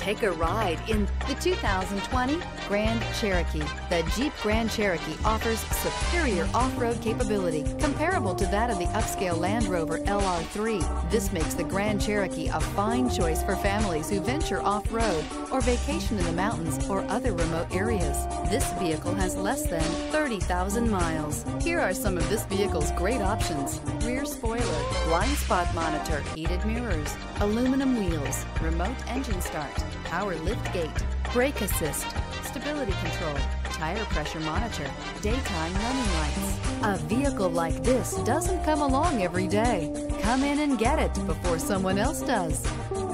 Take a ride in the 2020 Grand Cherokee. The Jeep Grand Cherokee offers superior off-road capability comparable to that of the upscale Land Rover LR3. This makes the Grand Cherokee a fine choice for families who venture off-road or vacation in the mountains or other remote areas. This vehicle has less than 30,000 miles. Here are some of this vehicle's great options: rear spoiler, blind spot monitor, heated mirrors, aluminum wheels, remote engine start, power lift gate, brake assist, stability control, tire pressure monitor, daytime running lights. A vehicle like this doesn't come along every day. Come in and get it before someone else does.